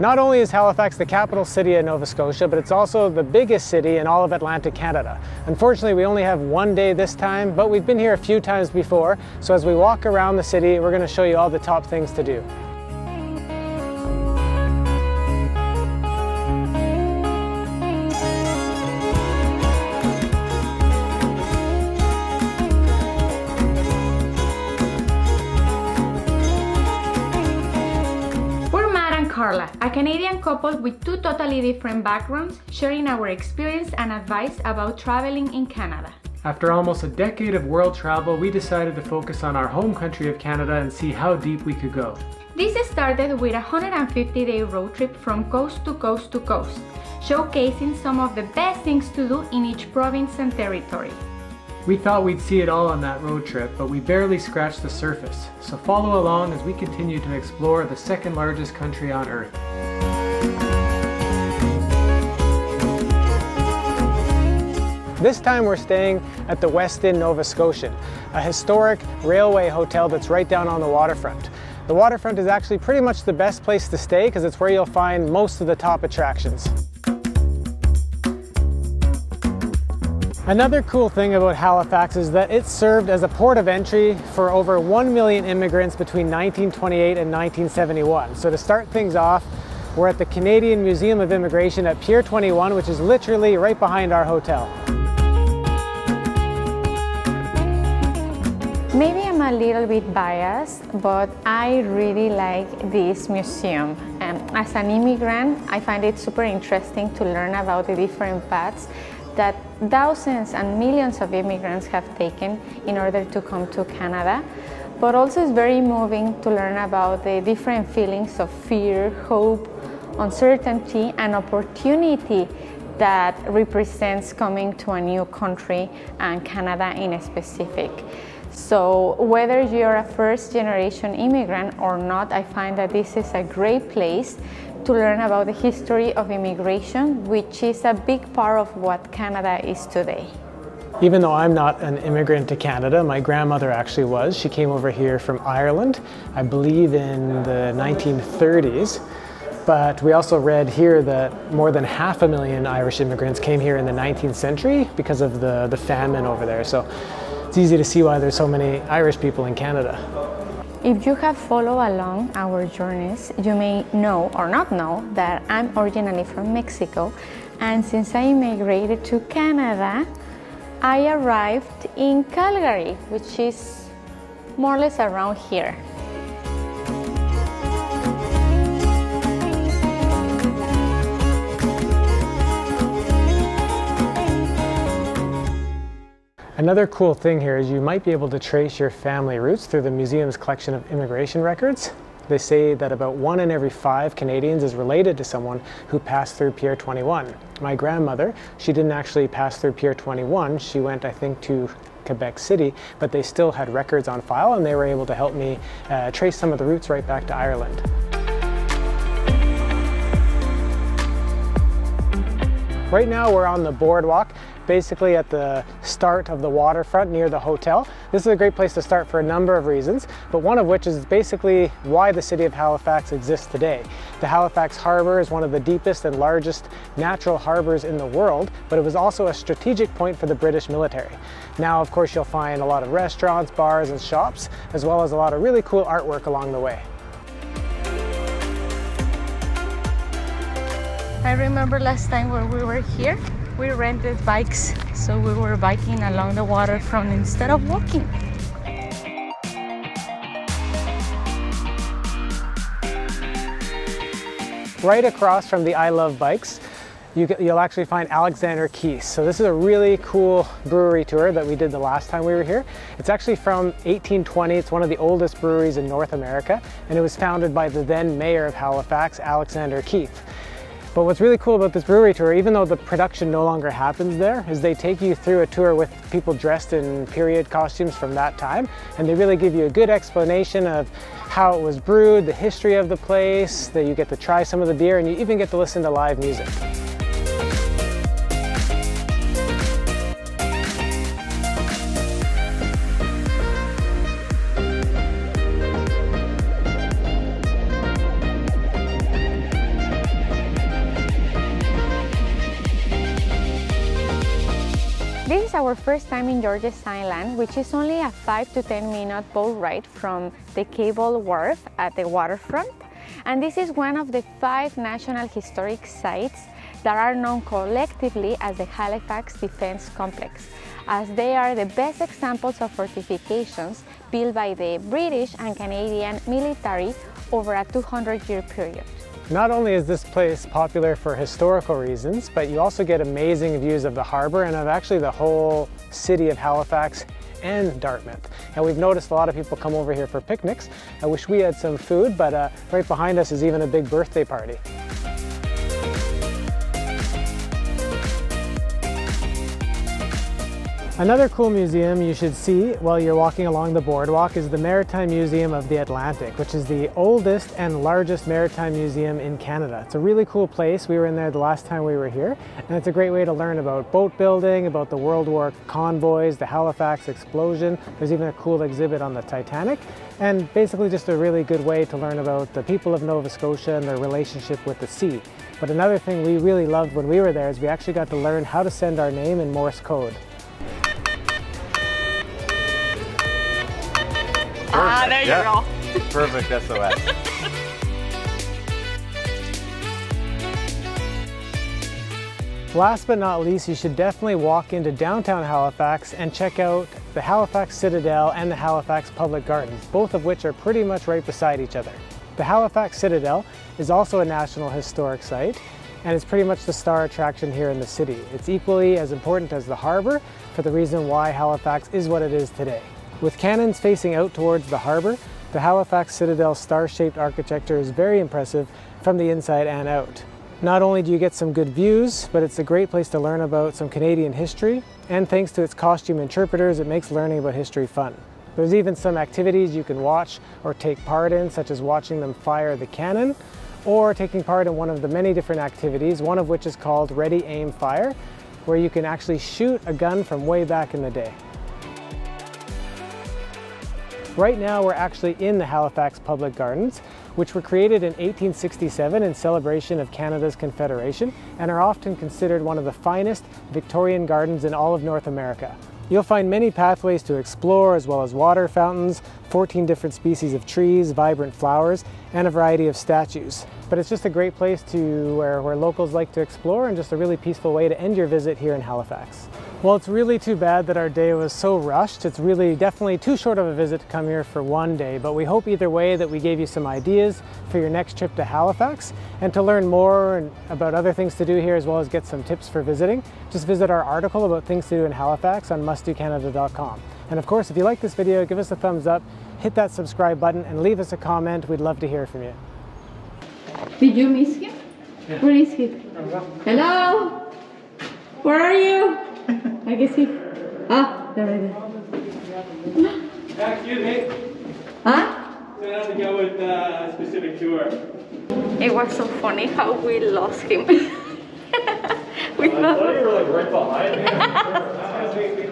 Not only is Halifax the capital city of Nova Scotia, but it's also the biggest city in all of Atlantic Canada. Unfortunately, we only have one day this time, but we've been here a few times before, so as we walk around the city, we're going to show you all the top things to do. A Canadian couple with two totally different backgrounds sharing our experience and advice about traveling in Canada. After almost a decade of world travel, we decided to focus on our home country of Canada and see how deep we could go. This started with a 150-day road trip from coast to coast to coast, showcasing some of the best things to do in each province and territory. We thought we'd see it all on that road trip, but we barely scratched the surface, so follow along as we continue to explore the second largest country on Earth. This time we're staying at the Westin Nova Scotian, a historic railway hotel that's right down on the waterfront. The waterfront is actually pretty much the best place to stay because it's where you'll find most of the top attractions. Another cool thing about Halifax is that it served as a port of entry for over 1 million immigrants between 1928 and 1971. So to start things off, we're at the Canadian Museum of Immigration at Pier 21, which is literally right behind our hotel. Maybe I'm a little bit biased, but I really like this museum. As an immigrant, I find it super interesting to learn about the different paths that thousands and millions of immigrants have taken in order to come to Canada. But also it's very moving to learn about the different feelings of fear, hope, uncertainty, and opportunity that represents coming to a new country, and Canada in specific. So whether you're a first-generation immigrant or not, I find that this is a great place to learn about the history of immigration, which is a big part of what Canada is today. Even though I'm not an immigrant to Canada, my grandmother actually was. She came over here from Ireland, I believe in the 1930s. But we also read here that more than 500,000 Irish immigrants came here in the 19th century because of the famine over there. So it's easy to see why there's so many Irish people in Canada. If you have followed along our journeys, you may know or not know that I'm originally from Mexico, and since I immigrated to Canada, I arrived in Calgary, which is more or less around here. Another cool thing here is you might be able to trace your family roots through the museum's collection of immigration records. They say that about 1 in every 5 Canadians is related to someone who passed through Pier 21. My grandmother, she didn't actually pass through Pier 21. She went, I think, to Quebec City, but they still had records on file, and they were able to help me trace some of the roots right back to Ireland. Right now we're on the boardwalk, basically at the start of the waterfront near the hotel. This is a great place to start for a number of reasons, but one of which is basically why the city of Halifax exists today. The Halifax Harbour is one of the deepest and largest natural harbours in the world, but it was also a strategic point for the British military. Now, of course, you'll find a lot of restaurants, bars, and shops, as well as a lot of really cool artwork along the way. I remember last time when we were here, we rented bikes, so we were biking along the waterfront instead of walking. Right across from the I Love Bikes, you'll actually find Alexander Keith. So this is a really cool brewery tour that we did the last time we were here. It's actually from 1820. It's one of the oldest breweries in North America, and it was founded by the then mayor of Halifax, Alexander Keith. But what's really cool about this brewery tour, even though the production no longer happens there, is they take you through a tour with people dressed in period costumes from that time, and they really give you a good explanation of how it was brewed, the history of the place, that you get to try some of the beer, and you even get to listen to live music. This is our first time in Georges Island, which is only a 5 to 10 minute boat ride from the Cable Wharf at the waterfront. And this is one of the 5 National Historic Sites that are known collectively as the Halifax Defense Complex, as they are the best examples of fortifications built by the British and Canadian military over a 200-year period. Not only is this place popular for historical reasons, but you also get amazing views of the harbour and of actually the whole city of Halifax and Dartmouth. And we've noticed a lot of people come over here for picnics. I wish we had some food, but right behind us is even a big birthday party. Another cool museum you should see while you're walking along the boardwalk is the Maritime Museum of the Atlantic, which is the oldest and largest maritime museum in Canada. It's a really cool place. We were in there the last time we were here, and it's a great way to learn about boat building, about the World War convoys, the Halifax explosion. There's even a cool exhibit on the Titanic, and basically just a really good way to learn about the people of Nova Scotia and their relationship with the sea. But another thing we really loved when we were there is we actually got to learn how to send our name in Morse code. Ah, there you go. Perfect SOS. Last but not least, you should definitely walk into downtown Halifax and check out the Halifax Citadel and the Halifax Public Gardens, both of which are pretty much right beside each other. The Halifax Citadel is also a National Historic Site, and it's pretty much the star attraction here in the city. It's equally as important as the harbour for the reason why Halifax is what it is today. With cannons facing out towards the harbour, the Halifax Citadel's star-shaped architecture is very impressive from the inside and out. Not only do you get some good views, but it's a great place to learn about some Canadian history, and thanks to its costume interpreters, it makes learning about history fun. There's even some activities you can watch or take part in, such as watching them fire the cannon, or taking part in one of the many different activities, one of which is called Ready, Aim, Fire, where you can actually shoot a gun from way back in the day. Right now we're actually in the Halifax Public Gardens, which were created in 1867 in celebration of Canada's Confederation and are often considered one of the finest Victorian gardens in all of North America. You'll find many pathways to explore, as well as water fountains, 14 different species of trees, vibrant flowers, and a variety of statues. But it's just a great place to where locals like to explore, and just a really peaceful way to end your visit here in Halifax. Well, it's really too bad that our day was so rushed. It's really definitely too short of a visit to come here for one day, but we hope either way that we gave you some ideas for your next trip to Halifax. And to learn more about other things to do here, as well as get some tips for visiting, just visit our article about things to do in Halifax on mustdocanada.com. And of course, if you like this video, give us a thumbs up, hit that subscribe button, and leave us a comment. We'd love to hear from you. Did you miss him? Yeah. Where is he? Hello? Where are you? I guess he. Ah, there it is. Excuse me. Huh? So I have to go with a specific tour. It was so funny how we lost him. I thought you were like right behind him.